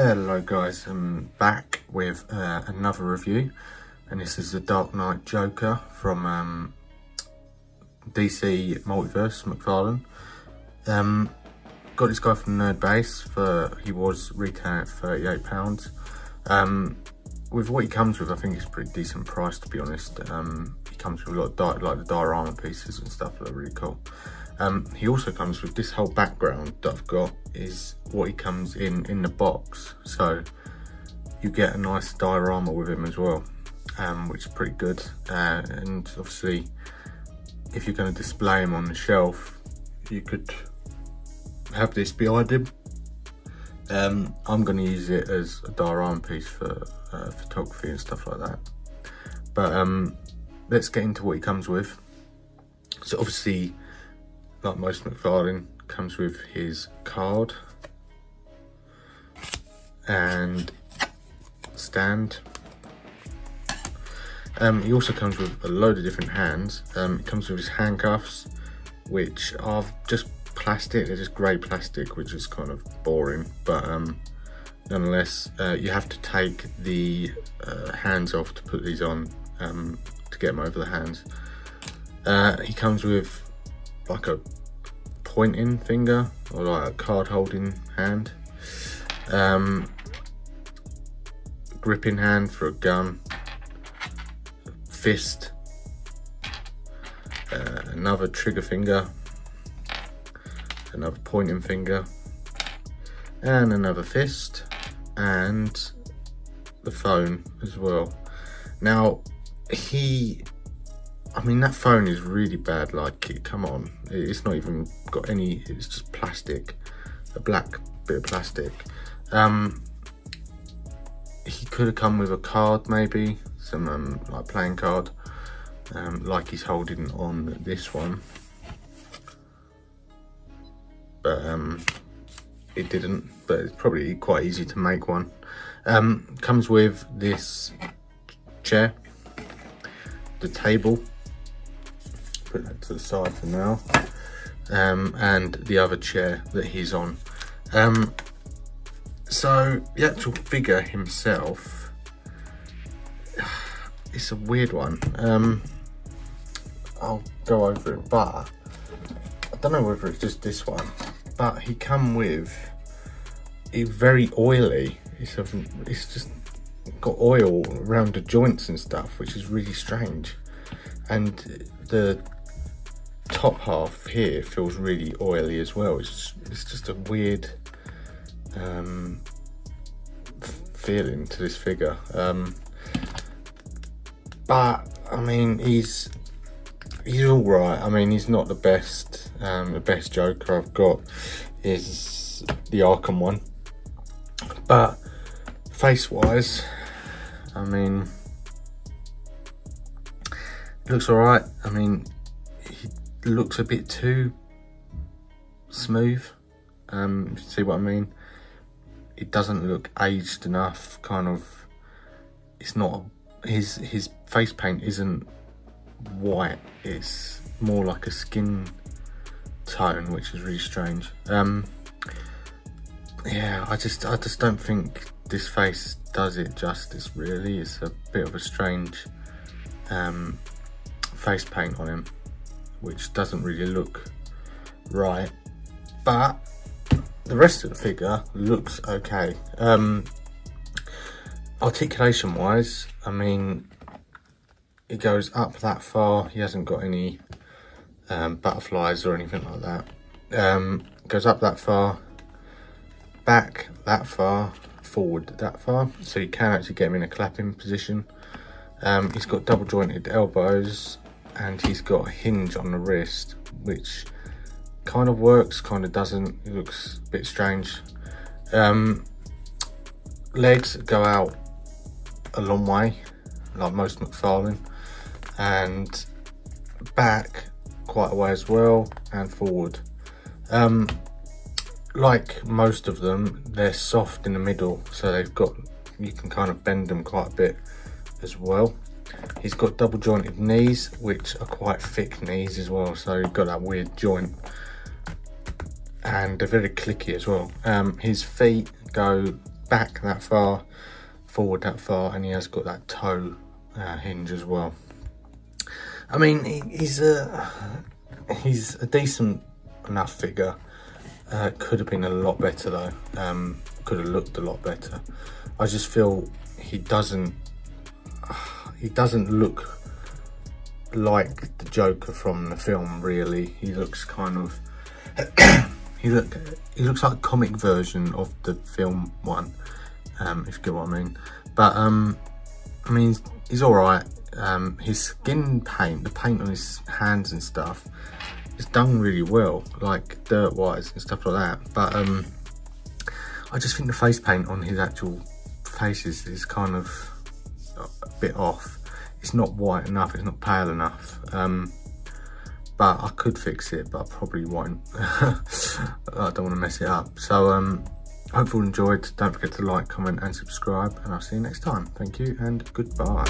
Hello guys, I'm back with another review, and this is the Dark Knight Joker from DC Multiverse, McFarlane. Got this guy from Nerdbase he was retailing at £38. With what he comes with, I think it's a pretty decent price, to be honest. He comes with a lot of like the diorama pieces and stuff that are really cool. He also comes with this whole background that I've got is what he comes in the box, so you get a nice diorama with him as well, which is pretty good. And obviously if you're going to display him on the shelf, you could have this behind him. I'm going to use it as a diorama piece for photography and stuff like that, but let's get into what he comes with. So obviously, like most McFarlane, comes with his card and stand. He also comes with a load of different hands. It comes with his handcuffs, which are just plastic. They're just grey plastic, which is kind of boring, but nonetheless, you have to take the hands off to put these on, to get them over the hands. He comes with like a pointing finger, or like a card holding hand, gripping hand for a gun, fist, another trigger finger, another pointing finger, and another fist, and the phone as well. Now I mean, that phone is really bad, like, come on, it's not even got any, it's just plastic, a black bit of plastic. He could have come with a card maybe, some like playing card, like he's holding on this one, but it didn't, but it's probably quite easy to make one. Comes with this chair, the table, put that to the side for now, and the other chair that he's on. So the actual figure himself, it's a weird one. I'll go over it, but I don't know whether it's just this one, but he come with a very oily, it's just got oil around the joints and stuff, which is really strange, and the top half here feels really oily as well. It's just a weird feeling to this figure, but I mean, he's all right. I mean, he's not the best. The best Joker I've got is the Arkham one, but face wise, I mean, it looks all right. I mean, he looks a bit too smooth, see what I mean? It doesn't look aged enough, kind of. It's not, his face paint isn't white, it's more like a skin tone, which is really strange. Yeah, I just don't think this face does it justice, really. It's a bit of a strange face paint on him, which doesn't really look right, but the rest of the figure looks okay. Articulation wise, I mean, it goes up that far. He hasn't got any butterflies or anything like that. Goes up that far, back that far, forward that far, so you can actually get him in a clapping position. He's got double jointed elbows, and he's got a hinge on the wrist, which kind of works, kind of doesn't. It looks a bit strange. Legs go out a long way, like most McFarlane, and back quite a way as well, and forward. Like most of them, they're soft in the middle, so they've got, you can kind of bend them quite a bit as well. He's got double jointed knees, which are quite thick knees as well, so you've got that weird joint, and they're very clicky as well. His feet go back that far, forward that far, and he has got that toe hinge as well. I mean, he's a decent enough figure. Could have been a lot better though. Could have looked a lot better. I just feel he doesn't look like the Joker from the film, really. He looks kind of he looks like a comic version of the film one, if you get what I mean. But I mean, he's all right. His skin paint, the paint on his hands and stuff, it's done really well, like dirt wise and stuff like that. But I just think the face paint on his actual faces is kind of a bit off. It's not white enough, it's not pale enough. But I could fix it, but I probably won't. I don't want to mess it up. So hope you all enjoyed. Don't forget to like, comment and subscribe, and I'll see you next time. Thank you and goodbye.